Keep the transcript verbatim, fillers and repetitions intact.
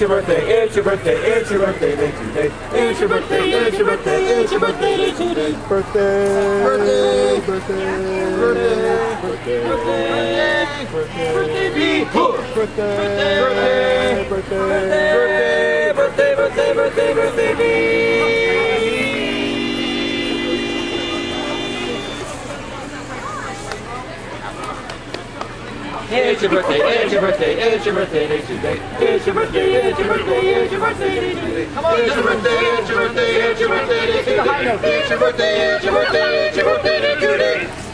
it's your birthday, it's your birthday, it's your birthday, it's your birthday, it's your birthday, it's your birthday, it's your birthday, it's your birthday, birthday, birthday, birthday, birthday, birthday, people, birthday, birthday, birthday, birthday, birthday, birthday, birthday, birthday. It's your birthday, it's your birthday, it's your birthday, it's your birthday, it's your birthday, it's your birthday, it's your birthday. Come on, it's your birthday, it's your birthday, it's your birthday, it's your birthday, it's your birthday, it's your birthday, it's your birthday, it's your birthday, it's your birthday.